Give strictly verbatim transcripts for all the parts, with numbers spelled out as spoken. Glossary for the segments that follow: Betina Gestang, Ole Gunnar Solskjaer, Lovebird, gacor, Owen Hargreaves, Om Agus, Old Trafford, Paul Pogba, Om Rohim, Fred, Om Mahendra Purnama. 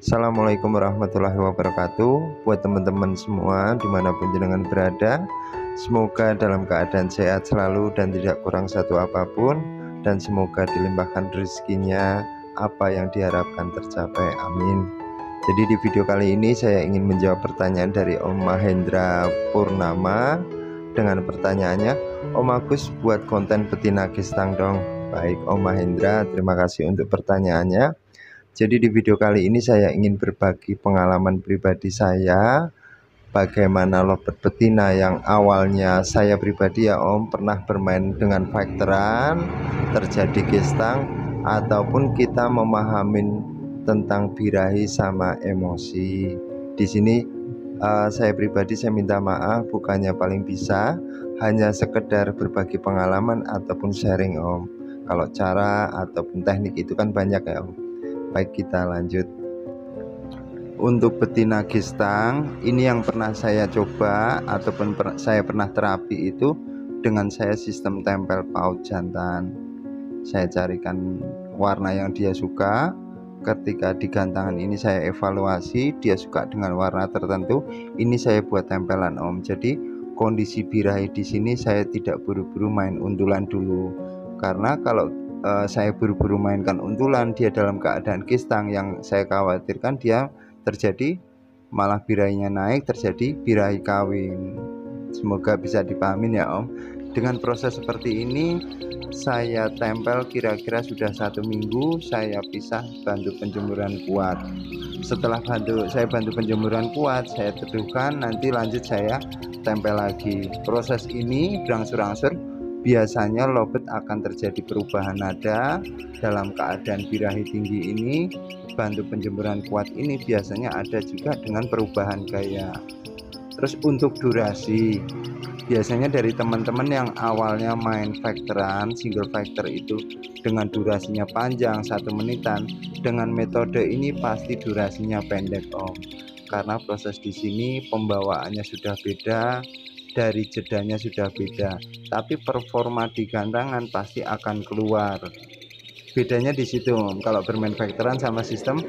Assalamualaikum warahmatullahi wabarakatuh. Buat teman-teman semua dimanapun jenengan berada, semoga dalam keadaan sehat selalu dan tidak kurang satu apapun, dan semoga dilimpahkan rezekinya, apa yang diharapkan tercapai, amin. Jadi di video kali ini saya ingin menjawab pertanyaan dari Om Mahendra Purnama dengan pertanyaannya, Om Agus buat konten Betina Gestang dong. Baik Om Mahendra, terima kasih untuk pertanyaannya. Jadi di video kali ini saya ingin berbagi pengalaman pribadi saya, bagaimana lovebird betina yang awalnya saya pribadi ya Om pernah bermain dengan faktoran, terjadi gestang, ataupun kita memahami tentang birahi sama emosi. Di sini uh, saya pribadi saya minta maaf, bukannya paling bisa, hanya sekedar berbagi pengalaman ataupun sharing Om. Kalau cara ataupun teknik itu kan banyak ya Om. Baik, kita lanjut. Untuk betina gestang ini yang pernah saya coba ataupun per, saya pernah terapi itu dengan saya sistem tempel paut jantan. Saya carikan warna yang dia suka. Ketika di gantangan ini saya evaluasi, dia suka dengan warna tertentu, ini saya buat tempelan Om. Jadi kondisi birahi di sini saya tidak buru-buru main untulan dulu, karena kalau Uh, saya buru-buru mainkan untulan, dia dalam keadaan gestang, yang saya khawatirkan dia terjadi malah birahinya naik, terjadi birahi kawin. Semoga bisa dipahamin ya Om. Dengan proses seperti ini saya tempel kira-kira sudah satu minggu, saya pisah, bantu penjemuran kuat. Setelah bantu saya bantu penjemuran kuat, saya teduhkan, nanti lanjut saya tempel lagi. Proses ini berangsur-angsur biasanya lovebird akan terjadi perubahan nada dalam keadaan birahi tinggi ini. Bantu penjemuran kuat ini biasanya ada juga dengan perubahan gaya. Terus untuk durasi, biasanya dari teman-teman yang awalnya main faktoran, single factor itu dengan durasinya panjang satu menitan, dengan metode ini pasti durasinya pendek Om, karena proses di sini pembawaannya sudah beda, dari jedanya sudah beda, tapi performa di gantangan pasti akan keluar. Bedanya di situ Om, kalau bermain faktoran sama sistem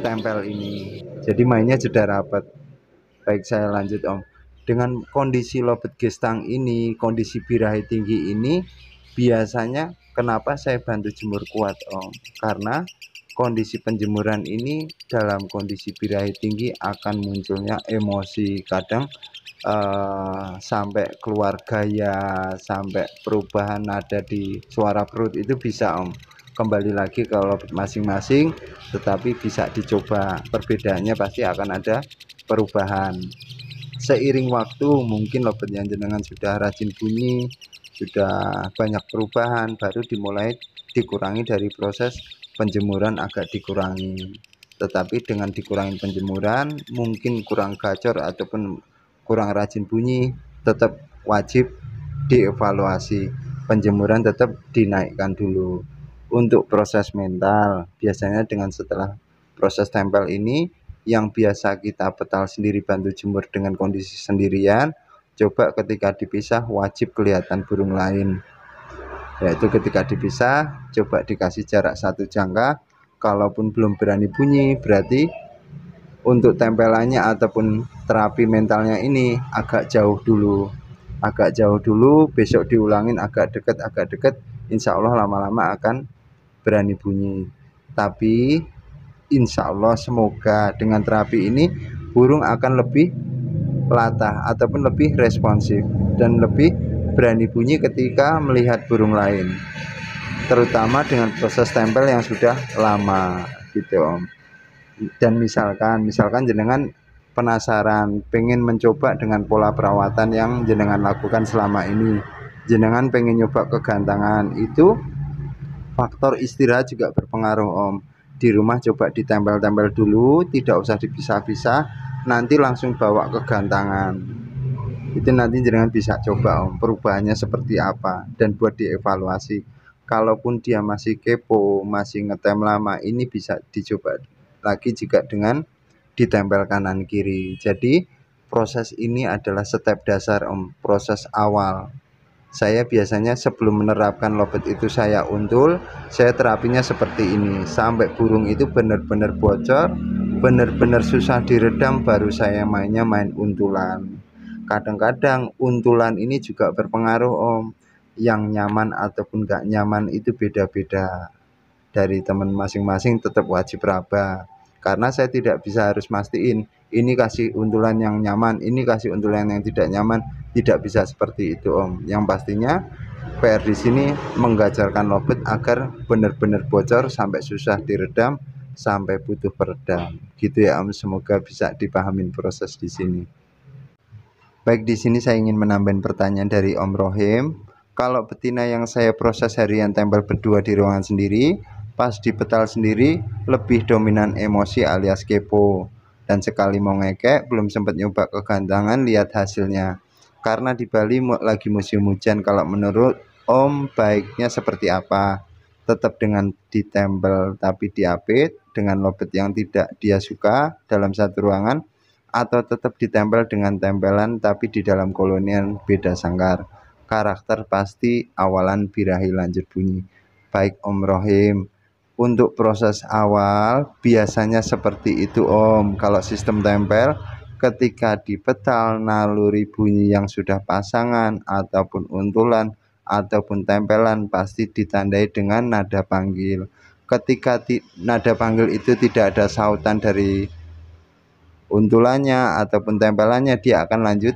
tempel ini. Jadi mainnya jeda rapat. Baik, saya lanjut Om. Dengan kondisi lovebird gestang ini, kondisi birahi tinggi ini, biasanya kenapa saya bantu jemur kuat Om? Karena kondisi penjemuran ini dalam kondisi birahi tinggi akan munculnya emosi, kadang Uh, sampai keluar gaya, sampai perubahan nada di suara perut itu bisa Om. Kembali lagi kalau masing-masing, tetapi bisa dicoba. Perbedaannya pasti akan ada perubahan seiring waktu. Mungkin lovebird yang jenengan sudah rajin bunyi, sudah banyak perubahan, baru dimulai dikurangi dari proses penjemuran, agak dikurangi. Tetapi dengan dikurangi penjemuran, mungkin kurang gacor ataupun kurang rajin bunyi, tetap wajib dievaluasi. Penjemuran tetap dinaikkan dulu. Untuk proses mental, biasanya dengan setelah proses tempel ini, yang biasa kita petal sendiri, bantu jemur dengan kondisi sendirian, coba ketika dipisah wajib kelihatan burung lain. Yaitu ketika dipisah, coba dikasih jarak satu jangka. Kalaupun belum berani bunyi, berarti untuk tempelannya ataupun terapi mentalnya ini agak jauh dulu, agak jauh dulu, besok diulangin agak dekat, agak dekat, insya Allah lama-lama akan berani bunyi. Tapi insya Allah semoga dengan terapi ini burung akan lebih latah ataupun lebih responsif dan lebih berani bunyi ketika melihat burung lain, terutama dengan proses tempel yang sudah lama gitu Om. Dan misalkan misalkan jenengan penasaran, pengen mencoba dengan pola perawatan yang jenengan lakukan selama ini, jenengan pengen nyoba ke gantangan, itu faktor istirahat juga berpengaruh Om. Di rumah coba ditempel-tempel dulu, tidak usah dipisah-pisah, nanti langsung bawa ke gantangan. Itu nanti jenengan bisa coba Om perubahannya seperti apa, dan buat dievaluasi. Kalaupun dia masih kepo, masih ngetem lama, ini bisa dicoba lagi juga dengan ditempel kanan kiri. Jadi proses ini adalah step dasar Om, proses awal. Saya biasanya sebelum menerapkan lovebird itu saya untul, saya terapinya seperti ini sampai burung itu benar-benar bocor, benar-benar susah diredam baru saya mainnya main untulan. Kadang-kadang untulan ini juga berpengaruh Om. Yang nyaman ataupun gak nyaman itu beda-beda dari teman masing-masing, tetap wajib raba. Karena saya tidak bisa harus mastiin ini kasih untulan yang nyaman, ini kasih untulan yang tidak nyaman, tidak bisa seperti itu Om. Yang pastinya P R di sini menggajarkan lovebird agar benar-benar bocor sampai susah diredam, sampai butuh peredam. Gitu ya Om, semoga bisa dipahamin proses di sini. Baik, di sini saya ingin menambahkan pertanyaan dari Om Rohim. Kalau betina yang saya proses harian tempel berdua di ruangan sendiri, pas di petal sendiri lebih dominan emosi alias kepo, dan sekali mau ngekek belum sempat nyoba ke gandangan lihat hasilnya. Karena di Bali lagi musim hujan, kalau menurut Om baiknya seperti apa? Tetap dengan ditempel tapi diapit dengan lovebird yang tidak dia suka dalam satu ruangan, atau tetap ditempel dengan tempelan tapi di dalam kolonian beda sangkar? Karakter pasti awalan birahi lanjut bunyi. Baik Om Rohim, untuk proses awal biasanya seperti itu Om. Kalau sistem tempel, ketika di petal naluri bunyi yang sudah pasangan ataupun untulan ataupun tempelan pasti ditandai dengan nada panggil. Ketika nada panggil itu tidak ada sautan dari untulannya ataupun tempelannya, dia akan lanjut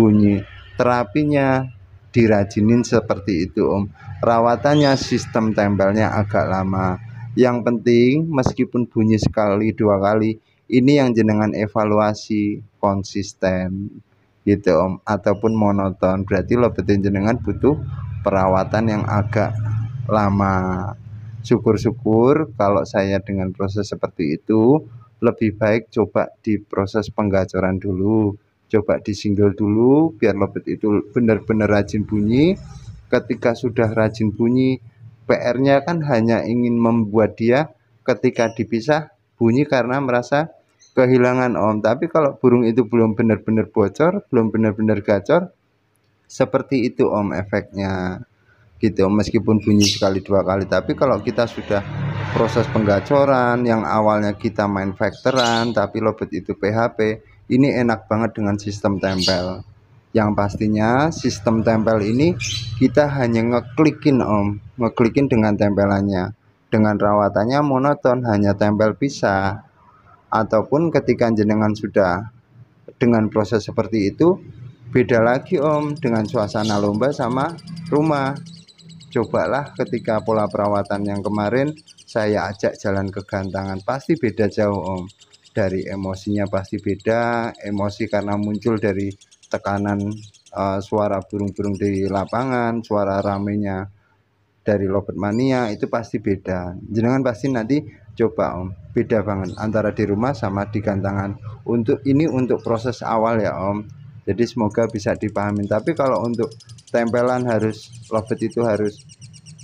bunyi. Terapinya dirajinin seperti itu Om. Rawatannya sistem tempelnya agak lama. Yang penting meskipun bunyi sekali dua kali, ini yang jenengan evaluasi konsisten gitu Om, ataupun monoton. Berarti lovebird jenengan butuh perawatan yang agak lama. Syukur-syukur kalau saya dengan proses seperti itu, lebih baik coba di proses penggacoran dulu, coba disinggil dulu biar lovebird itu benar-benar rajin bunyi. Ketika sudah rajin bunyi, P R-nya kan hanya ingin membuat dia ketika dipisah bunyi karena merasa kehilangan Om. Tapi kalau burung itu belum benar-benar bocor, belum benar-benar gacor, seperti itu Om efeknya gitu. Meskipun bunyi sekali dua kali, tapi kalau kita sudah proses penggacoran yang awalnya kita main vektoran tapi lovebird itu P H P, ini enak banget dengan sistem tempel. Yang pastinya sistem tempel ini kita hanya ngeklikin Om, ngeklikin dengan tempelannya. Dengan rawatannya monoton, hanya tempel pisah. Ataupun ketika jenengan sudah dengan proses seperti itu, beda lagi Om dengan suasana lomba sama rumah. Cobalah ketika pola perawatan yang kemarin saya ajak jalan ke gantangan, pasti beda jauh Om. Dari emosinya pasti beda. Emosi karena muncul dari tekanan uh, suara burung-burung di lapangan, suara ramenya dari lovebird mania itu pasti beda. Jenengan pasti nanti coba Om, beda banget antara di rumah sama di gantangan. Untuk ini untuk proses awal ya Om, jadi semoga bisa dipahami. Tapi kalau untuk tempelan harus lovebird itu harus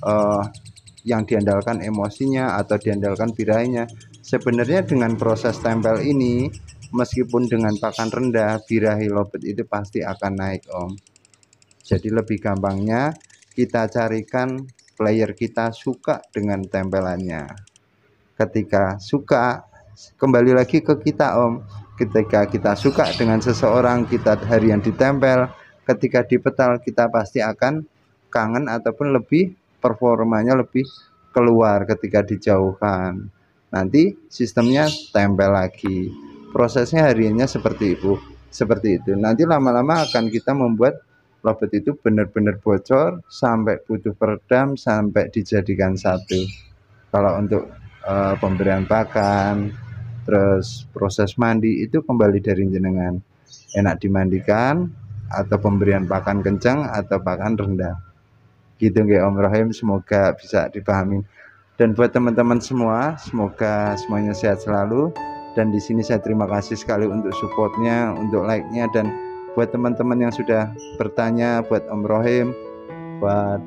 uh, yang diandalkan emosinya atau diandalkan birainya. Sebenarnya dengan proses tempel ini, meskipun dengan pakan rendah, birahi lovebird itu pasti akan naik Om. Jadi lebih gampangnya kita carikan player kita suka dengan tempelannya. Ketika suka, kembali lagi ke kita Om. Ketika kita suka dengan seseorang, kita harian ditempel, ketika di petal kita pasti akan kangen ataupun lebih performanya lebih keluar ketika dijauhkan. Nanti sistemnya tempel lagi. Prosesnya hariannya seperti itu, seperti itu. Nanti lama-lama akan kita membuat lovebird itu benar-benar bocor sampai butuh peredam, sampai dijadikan satu. Kalau untuk uh, pemberian pakan, terus proses mandi itu kembali dari jenengan. Enak dimandikan atau pemberian pakan kencang atau pakan rendah. Gitu nggih Om Rohim, semoga bisa dipahami. Dan buat teman-teman semua, semoga semuanya sehat selalu. Dan di sini saya terima kasih sekali untuk supportnya, untuk like-nya, dan buat teman-teman yang sudah bertanya, buat Om Rohim, buat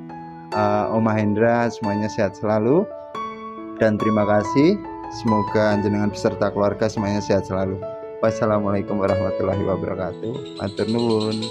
uh, Om Mahendra, semuanya sehat selalu. Dan terima kasih. Semoga jenengan beserta keluarga semuanya sehat selalu. Wassalamualaikum warahmatullahi wabarakatuh. Matur nuwun.